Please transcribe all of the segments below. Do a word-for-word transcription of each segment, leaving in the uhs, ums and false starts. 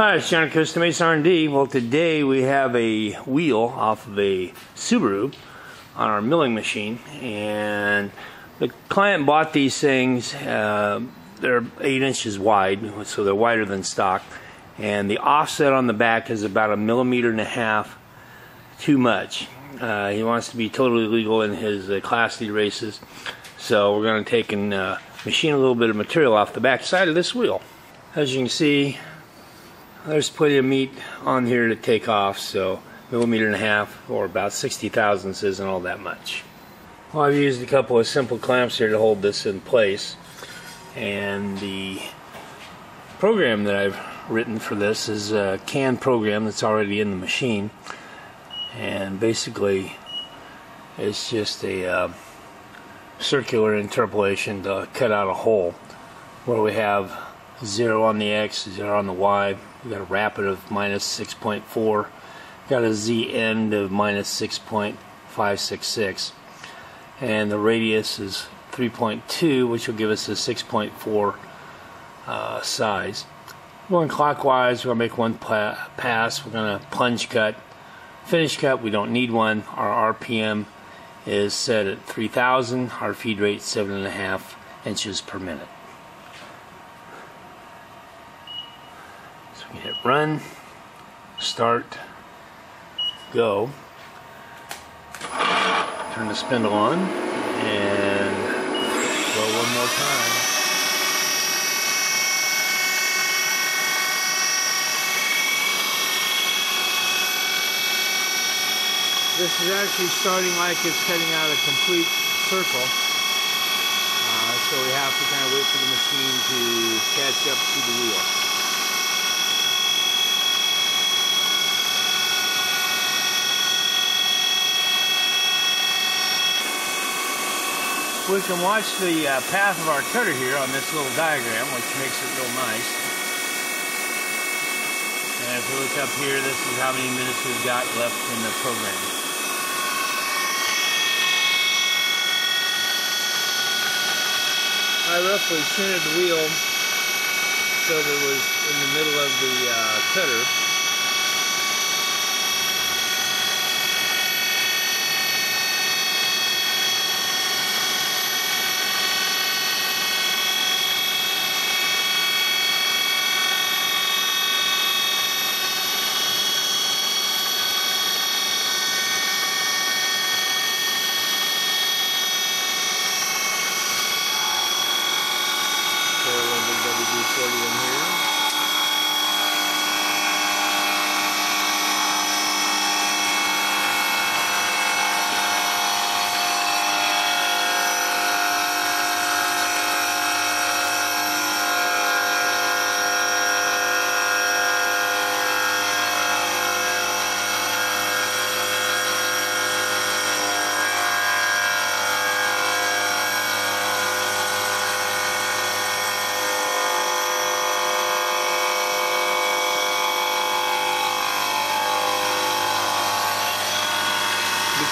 Hi, it's John Costa Mesa R and D. Well, today we have a wheel off of a Subaru on our milling machine, and the client bought these things. Uh, they're eight inches wide, so they're wider than stock, and the offset on the back is about a millimeter and a half too much. Uh, he wants to be totally legal in his uh, Class D races, so we're going to take and uh, machine a little bit of material off the back side of this wheel. As you can see, there's plenty of meat on here to take off, so millimeter and a half, or about sixty thousandths, isn't all that much. Well, I've used a couple of simple clamps here to hold this in place, and the program that I've written for this is a CAN program that's already in the machine, and basically it's just a uh, circular interpolation to cut out a hole where we have zero on the X, zero on the Y. We've got a rapid of minus six point four. Got a Z end of minus six point five six six. And the radius is three point two, which will give us a six point four uh, size. Going clockwise, we're going to make one pa pass. We're going to plunge cut. Finish cut, we don't need one. Our R P M is set at three thousand. Our feed rate is seven point five inches per minute. Hit run, start, go. Turn the spindle on and go one more time. This is actually starting like it's cutting out a complete circle, uh, so we have to kind of wait for the machine to catch up to the wheel. We can watch the uh, path of our cutter here on this little diagram, which makes it real nice. And if we look up here, this is how many minutes we've got left in the program. I roughly centered the wheel so that it was in the middle of the uh, cutter.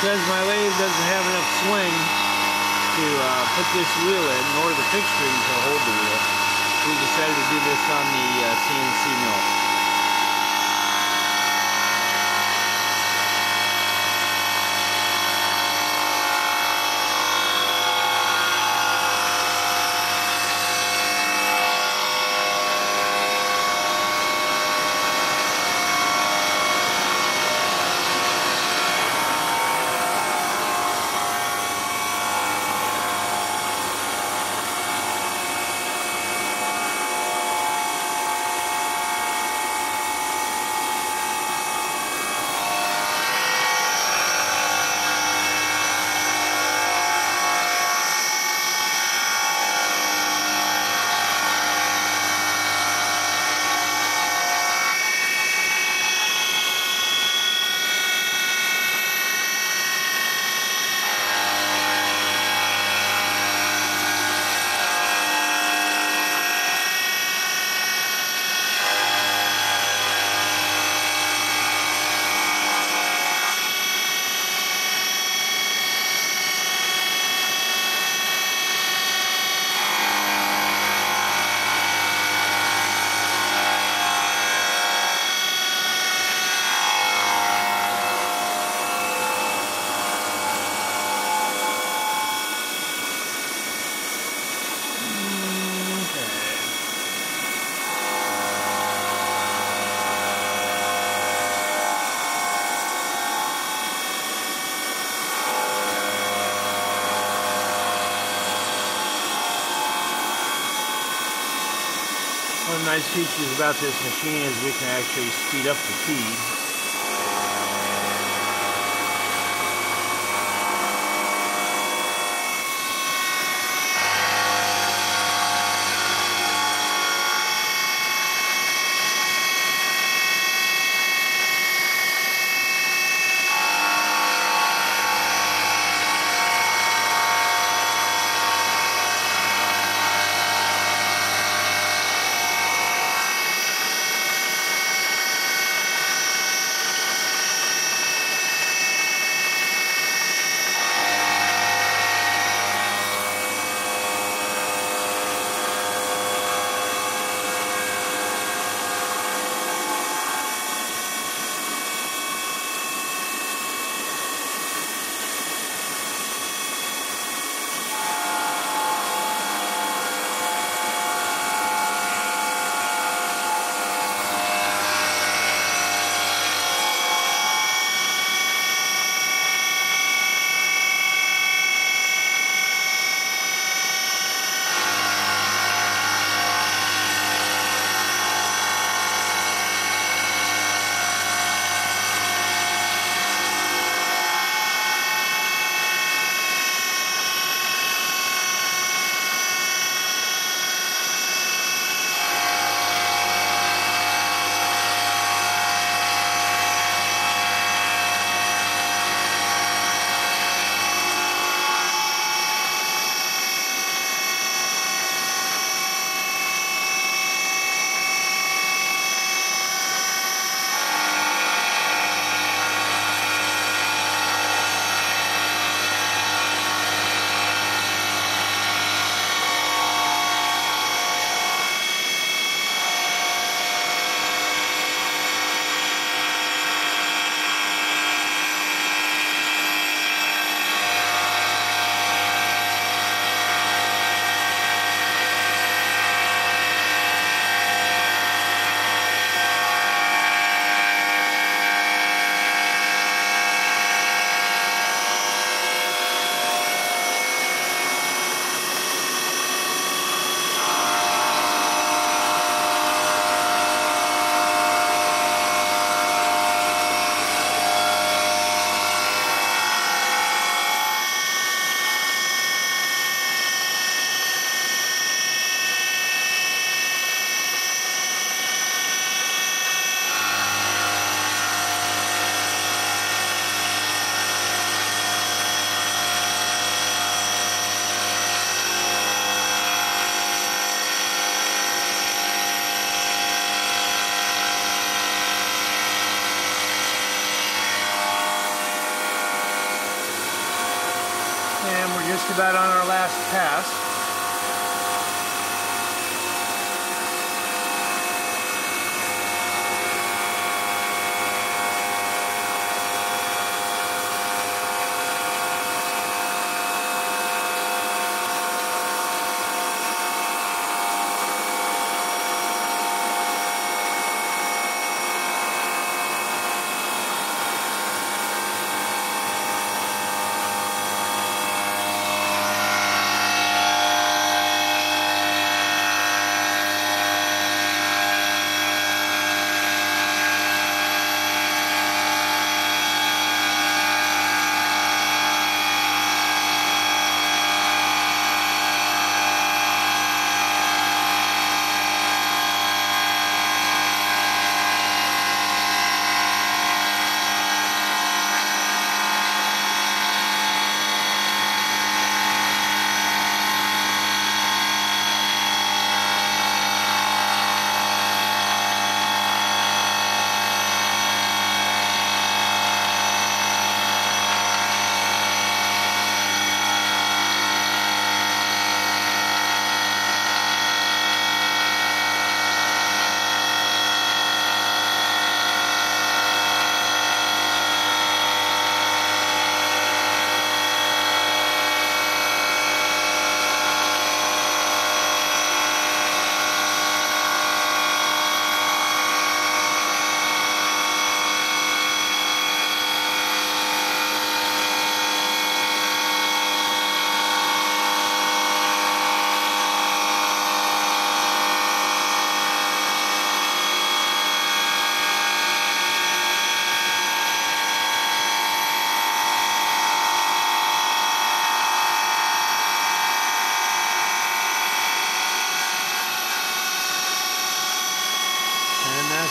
Because my lathe doesn't have enough swing to uh, put this wheel in, nor the fixturing to hold the wheel, we decided to do this on the uh, C N C mill. nice features about this machine is we can actually speed up the feed. And we're just about on our last pass.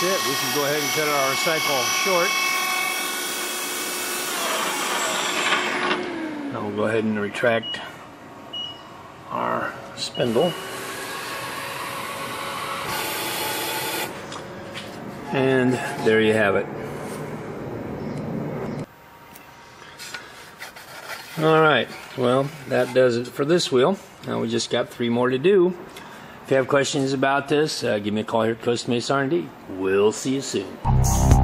that's it. We can go ahead and cut our cycle short. Now we'll go ahead and retract our spindle. And there you have it. Alright, well, that does it for this wheel. Now we just got three more to do. If you have questions about this, uh, give me a call here at Costa Mesa R and D. We'll see you soon.